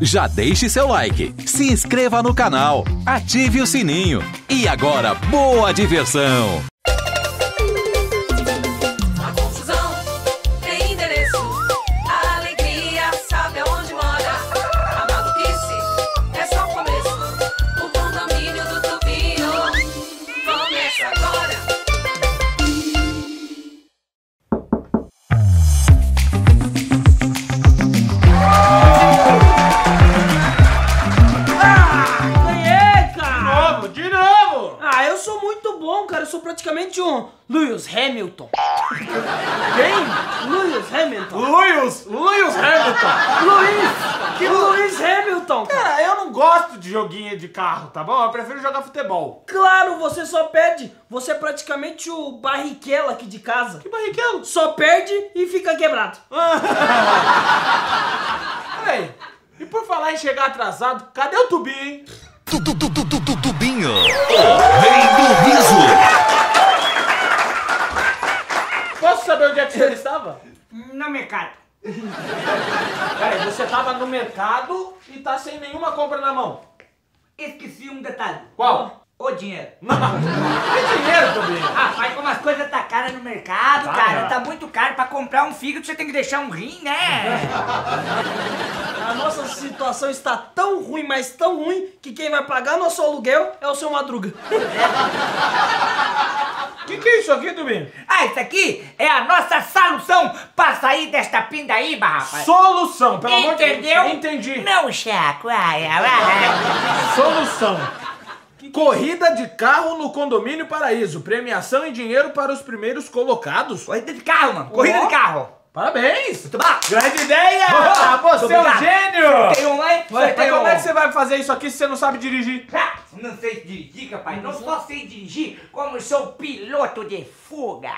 Já deixe seu like, se inscreva no canal, ative o sininho. E agora, boa diversão! A confusão tem endereço, a alegria sabe aonde mora. A maluquice é só o começo, o condomínio do Tubinho começa agora. Cara, eu sou praticamente um Lewis Hamilton. Quem? Lewis Hamilton. Lewis Hamilton. Lewis Hamilton. Cara, eu não gosto de joguinho de carro, tá bom? Eu prefiro jogar futebol. Claro, você só perde. Você é praticamente o Barrichello aqui de casa. Que Barrichello? Só perde e fica quebrado. Peraí, e por falar em chegar atrasado, cadê o Tubinho, hein? Tubinho, o rei do riso. Posso saber onde é que você estava? No mercado. Peraí, você estava no mercado e tá sem nenhuma compra na mão. Esqueci um detalhe. Qual? O dinheiro. Não, que dinheiro, Tubinho? Ah, mas como as coisas tá caras no mercado, tá, cara, tá muito caro. Pra comprar um fígado você tem que deixar um rim, né? A nossa situação está tão ruim, mas tão ruim, que quem vai pagar nosso aluguel é o seu Madruga. Que é isso aqui, Tubinho? Ah, isso aqui é a nossa solução pra sair desta pindaíba, rapaz. Solução, pelo amor de Deus. Entendeu? Entendi. Não, Chaco. Solução. Corrida de carro no Condomínio Paraíso. Premiação e dinheiro para os primeiros colocados. Corrida de carro, mano. Corrida de carro. Parabéns! Muito bom! Grande ideia! Você é um gênio! Tem um lá? Como é que você vai fazer isso aqui se você não sabe dirigir? Não sei dirigir, rapaz. Não só sei dirigir, como sou piloto de fuga.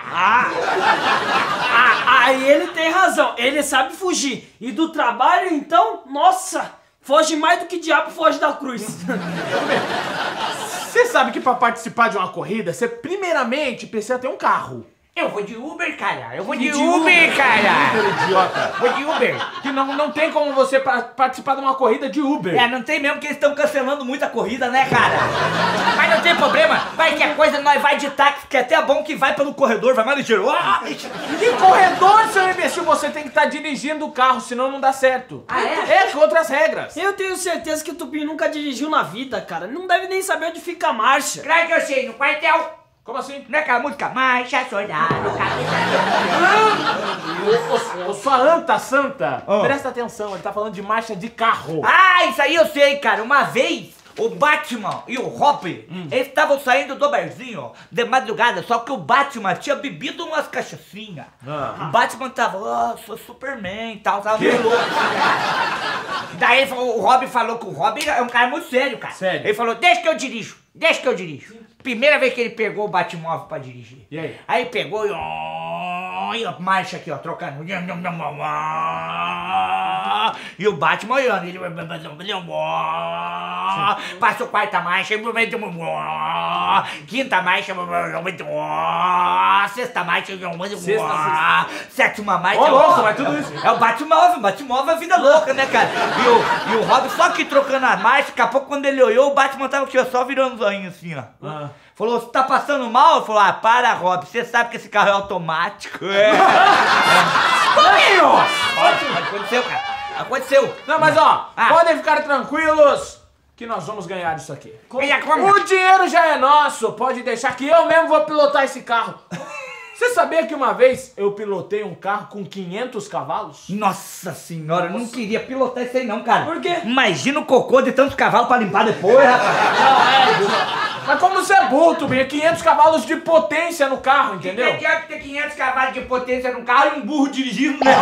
Aí ele tem razão. Ele sabe fugir. E do trabalho, então, nossa! Foge mais do que diabo foge da cruz. Você sabe que pra participar de uma corrida, você primeiramente precisa ter um carro. Eu vou de Uber, cara. Eu vou de Uber, cara. Idiota. Vou de Uber. Que não tem como você participar de uma corrida de Uber. É, não tem mesmo, porque eles estão cancelando muita corrida, né, cara? Mas não tem problema. Vai que a coisa nós vai de táxi, que é até bom que vai pelo corredor, vai mais ligeiro. Que corredor, seu imbecil? Você tem que estar dirigindo o carro, senão não dá certo. Ah, é? É, com outras regras. Eu tenho certeza que o Tubinho nunca dirigiu na vida, cara. Não deve nem saber onde fica a marcha. Claro que eu sei, no quartel. Como assim? Não é aquela música? Marcha, soldado, cabeça... Ô, sua anta santa, presta atenção, ele tá falando de marcha de carro. Ah, isso aí eu sei, cara. Uma vez, o Batman e o Robin, eles estavam saindo do barzinho de madrugada, só que o Batman tinha bebido umas cachaçinhas. O Batman tava, sou Superman e tal, tava meio louco. Daí o Robin falou que o Robin é um cara muito sério, cara. Sério? Ele falou, deixa que eu dirijo. Primeira vez que ele pegou o Batmóvel pra dirigir. E aí? Aí pegou e... ó, marcha aqui, ó, trocando. E o Batman olhando. Ele... Sim. Passou quarta marcha. Quinta marcha. Sexta marcha. Sétima marcha. Ô, louco, vai tudo isso. É o Batmóvel. Batmóvel é vida louca, né, cara? E o Robin só que trocando a marcha. Daqui a pouco, quando ele olhou, o Batman tava aqui, ó, só virando o zoinho assim, ó. Falou, você tá passando mal? Ele falou, para, Rob, você sabe que esse carro é automático. Aconteceu, cara. Aconteceu. Não, mas ó, podem ficar tranquilos que nós vamos ganhar isso aqui. O dinheiro já é nosso, pode deixar que eu mesmo vou pilotar esse carro. Você sabia que uma vez eu pilotei um carro com 500 cavalos? Nossa senhora, eu não queria pilotar isso aí não, cara. Por quê? Imagina o cocô de tantos cavalos pra limpar depois, rapaz. Mas como você é burro, Tubinho, 500 cavalos de potência no carro, entendeu? Quem quer ter 500 cavalos de potência no carro e um burro dirigindo, né?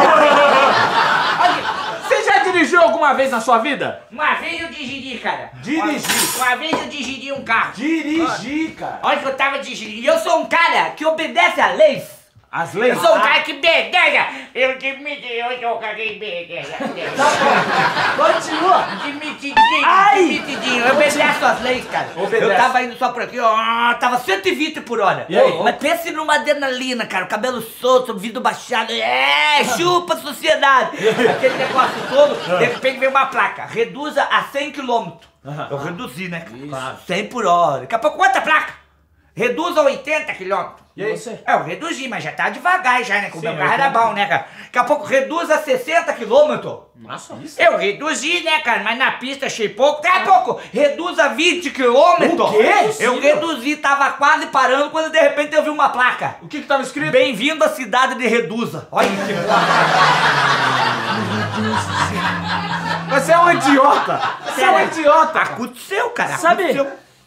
Você já dirigiu alguma vez na sua vida? Uma vez eu dirigi, cara. Dirigi? Uma vez eu dirigi um carro. Dirigi, cara. Olha que eu tava dirigindo. Eu sou um cara que obedece a leis. As leis. Eu sou o cara que bedeja! Eu te meti, eu sou o cara que bedeja. Continua! Te metidinho, ai, te metidinho. Eu obedeço as leis, cara. Obedece. Eu tava indo só por aqui, ó. Tava 120 por hora. E aí? Mas pense numa adrenalina, cara. O cabelo solto, o vidro baixado. É, chupa a sociedade. Aquele negócio todo, de repente vem uma placa. Reduza a 100 km. Eu reduzi, né? Claro. 100 por hora. Daqui a pouco, quanta placa? Reduza a 80 km. E aí? Eu reduzi, mas já tá devagar já, né? Com o meu carro era bom, né, cara? Daqui a pouco reduz a 60 km. Nossa, isso. Eu reduzi, né, cara? Mas na pista achei pouco. Daqui a pouco reduz a 20 km. O quê? Eu reduzi, tava quase parando quando de repente eu vi uma placa. O que que tava escrito? Bem-vindo à cidade de Reduza. Olha que placa. Você é um idiota. Você é um idiota. Aconteceu, cara. Sabe,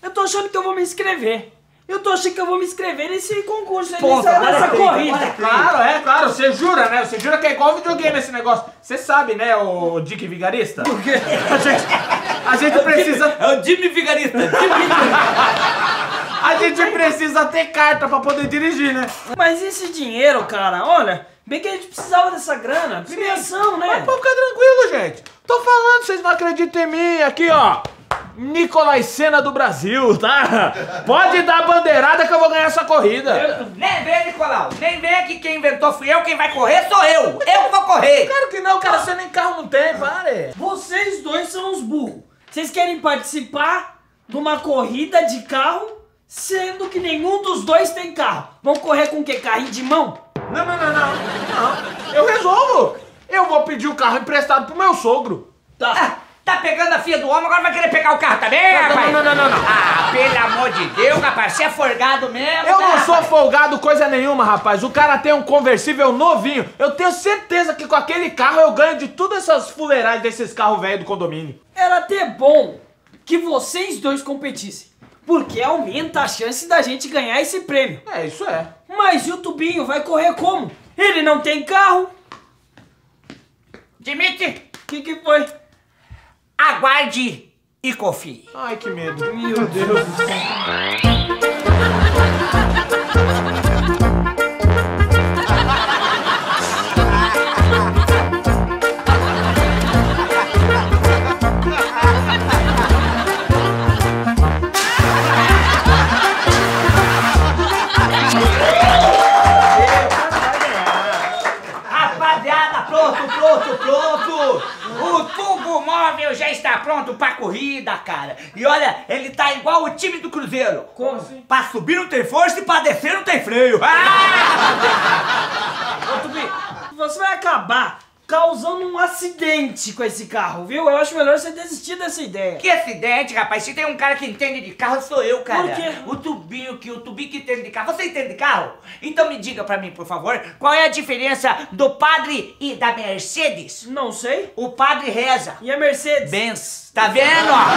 eu tô achando que eu vou me inscrever. Eu tô achando que eu vou me inscrever nesse concurso, nessa corrida. Claro, é, claro. Você jura, né? Você jura que é igual videogame esse negócio. Você sabe, né, o Dick Vigarista? Por quê? A gente precisa... É o Jimmy Vigarista. A gente precisa ter carta pra poder dirigir, né? Mas esse dinheiro, cara, olha... Bem que a gente precisava dessa grana. Premiação, né? Mas pode ficar tranquilo, gente. Tô falando, vocês não acreditam em mim. Aqui, ó. Nicolas Senna do Brasil, tá? Pode dar bandeirada que eu vou ganhar essa corrida. Nem vem, Nicolau. Nem vem aqui, quem inventou fui eu, quem vai correr sou eu. Eu vou correr. Claro que não, cara. Você nem carro não tem, pare. Vocês dois são uns burros. Vocês querem participar de uma corrida de carro, sendo que nenhum dos dois tem carro. Vão correr com o quê? Carrinho de mão? Não, não, não, não. Eu resolvo. Eu vou pedir o carro emprestado pro meu sogro. Tá. Ah. Tá pegando a filha do homem, agora vai querer pegar o carro também, tá rapaz? Não, não, não, não, não. Ah, pelo amor de Deus, rapaz, você é folgado mesmo. Eu não sou folgado coisa nenhuma, rapaz. O cara tem um conversível novinho. Eu tenho certeza que com aquele carro eu ganho de todas essas fuleiragens desses carros velhos do condomínio. Era até bom que vocês dois competissem, porque aumenta a chance da gente ganhar esse prêmio. É, isso é. Mas e o Tubinho vai correr como? Ele não tem carro. Dimitri. Que foi? Aguarde e confie. Ai, que medo. Meu Deus do céu. Rapaziada, pronto. O tubo móvel já está pronto pra corrida, cara. E olha, ele tá igual o time do Cruzeiro. Como assim? Pra subir não tem força e pra descer não tem freio. Ah! Ô, Tubi, você vai acabar causando um acidente com esse carro, viu? Eu acho melhor você desistir dessa ideia. Que acidente, rapaz? Se tem um cara que entende de carro, sou eu, cara. Por quê? O Tubinho que entende de carro. Você entende de carro? Então me diga pra mim, por favor, qual é a diferença do padre e da Mercedes? Não sei. O padre reza. E a Mercedes? Benz. Tá vendo, ó?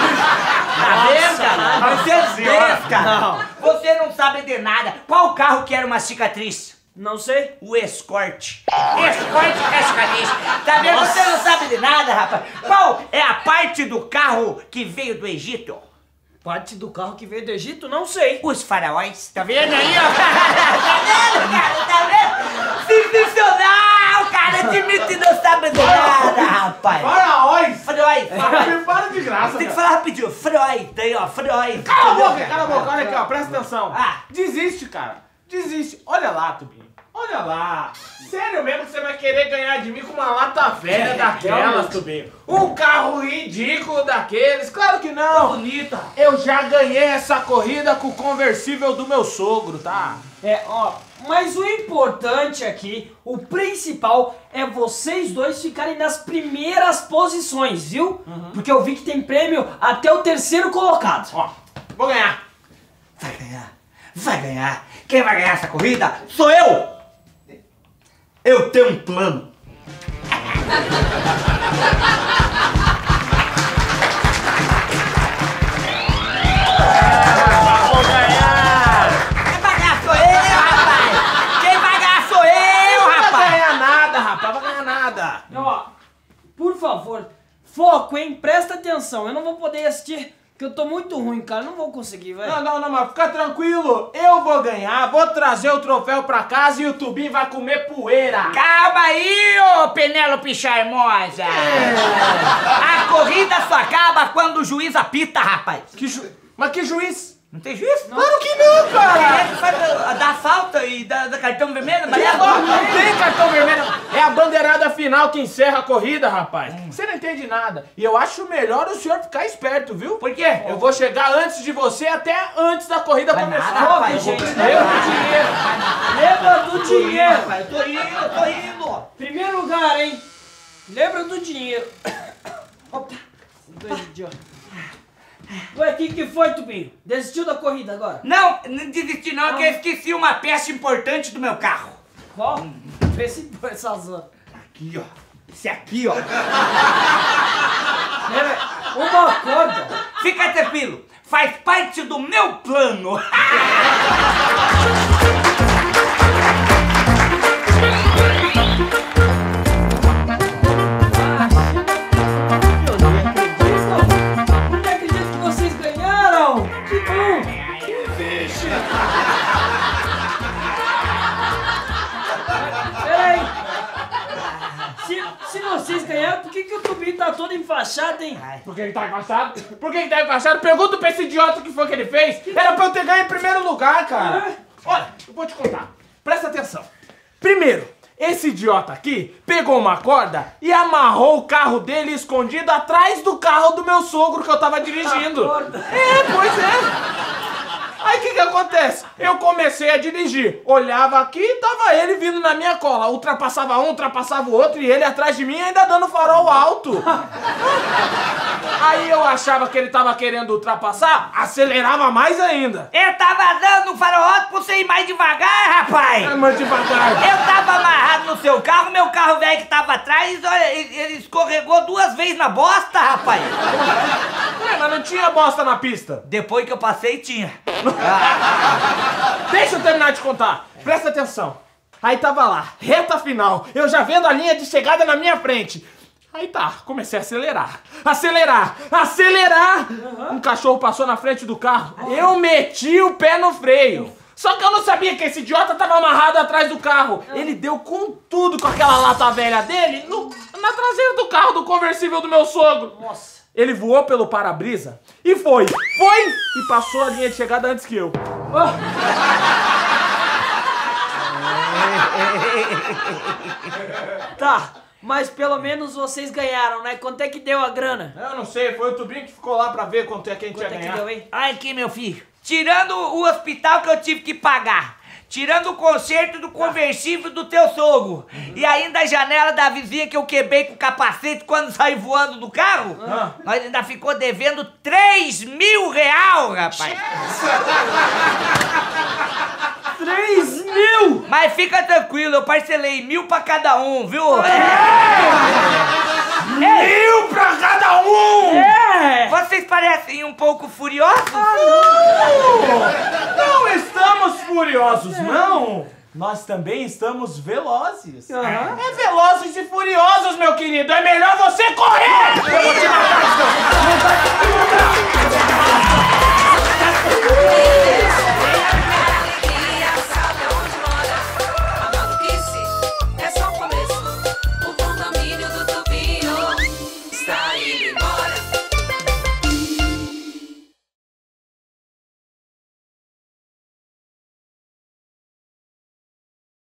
Tá vendo, cara? Mercedes Benz, cara. Não. Você não sabe de nada. Qual carro que era uma cicatriz? Não sei. O Escort. Escort Cascalês. Tá vendo? Você não sabe de nada, rapaz. Qual é a parte do carro que veio do Egito? Parte do carro que veio do Egito? Não sei. Os faraós. Tá vendo aí, ó? Tá vendo, cara? Tá vendo? Sensacional, cara. Admite não sabe de nada, rapaz. Faraós. Faraós. Me fala de graça, tem que falar rapidinho. Freud. Aí, ó. Freud. Cala a boca, cala a boca. Olha aqui, ó. Presta atenção. Ah. Desiste, cara. Desiste. Olha lá, Tubinho. Olha lá. Sério mesmo que você vai querer ganhar de mim com uma lata velha daquelas, Tubinho? Um carro ridículo daqueles? Claro que não. Bonita. Eu já ganhei essa corrida com o conversível do meu sogro, tá? É, ó. Mas o importante aqui, o principal, é vocês dois ficarem nas primeiras posições, viu? Uhum. Porque eu vi que tem prêmio até o terceiro colocado. Ó, vou ganhar. Vai ganhar. Vai ganhar. Quem vai ganhar essa corrida sou eu! Eu tenho um plano. Quem vai ganhar sou eu, rapaz! Não vai ganhar nada, rapaz! Não vai ganhar nada! Ó, por favor, foco, hein? Presta atenção, eu não vou poder assistir Porque eu tô muito ruim, cara. Não vou conseguir, velho. Não, mas fica tranquilo. Eu vou ganhar, vou trazer o troféu pra casa e o Tubinho vai comer poeira. Calma aí, ô Penélope Charmosa. É. A corrida só acaba quando o juiz apita, rapaz. Mas que juiz? Não tem juiz? Não. Claro que não, cara. É que faz da falta e da cartão vermelho, mas é agora. Não tem cartão vermelho. É a bandeirada final que encerra a corrida, rapaz. Você não entende nada. E eu acho melhor o senhor ficar esperto, viu? Por quê? Eu vou chegar antes de você até antes da corrida começar. Nada, rapaz, gente. Lembra do dinheiro. Lembra do dinheiro. Eu tô indo. Primeiro lugar, hein? Lembra do dinheiro. Opa. Dois idiotas. Ué, que foi, Tubinho? Desistiu da corrida agora? Não desisti não, que eu esqueci uma peça importante do meu carro. Qual? Peça importante, Sazan. Aqui, ó. Esse aqui, ó. Uma corda. Fica tranquilo, faz parte do meu plano. Enfaixado, hein? Por que ele tá enfaixado? Por que ele tá enfaixado? Pergunta pra esse idiota o que foi que ele fez. Era pra eu ter ganho em primeiro lugar, cara. Olha, eu vou te contar. Presta atenção. Primeiro, esse idiota aqui pegou uma corda e amarrou o carro dele escondido atrás do carro do meu sogro que eu tava dirigindo. Pois é. Aí o que acontece? Eu comecei a dirigir, olhava aqui e tava ele vindo na minha cola. Ultrapassava um, ultrapassava o outro e ele atrás de mim ainda dando farol alto. Aí eu achava que ele tava querendo ultrapassar, acelerava mais ainda. Eu tava dando farol alto pra você ir mais devagar, rapaz. É, mais devagar. Eu tava amarrado no seu carro, meu carro velho que tava atrás, olha, ele escorregou 2 vezes na bosta, rapaz. Ué, mas não tinha bosta na pista. Depois que eu passei, tinha. Deixa eu terminar de contar. Presta atenção. Aí tava lá, reta final, eu já vendo a linha de chegada na minha frente. Aí tá, comecei a acelerar. Um cachorro passou na frente do carro. Eu meti o pé no freio. Só que eu não sabia que esse idiota tava amarrado atrás do carro. Ele deu com tudo com aquela lata velha dele na traseira do carro do conversível do meu sogro. Nossa. Ele voou pelo para-brisa e foi! E passou a linha de chegada antes que eu. Oh. Tá, mas pelo menos vocês ganharam, né? Quanto é que deu a grana? Eu não sei, foi o Tubinho que ficou lá pra ver quanto é que a gente ia ganhar. Que deu, hein? Ai, aqui, meu filho. Tirando o hospital que eu tive que pagar, tirando o conserto do conversível do teu sogro e ainda a janela da vizinha que eu quebrei com o capacete quando saí voando do carro, nós ainda ficou devendo 3.000 real, rapaz. 3.000? Mas fica tranquilo, eu parcelei 1.000 pra cada um, viu? Mil pra cada um! É! Vocês parecem um pouco furiosos? Não estamos furiosos, não! Nós também estamos velozes. É velozes e furiosos, meu querido! É melhor você correr! Eu vou te matar!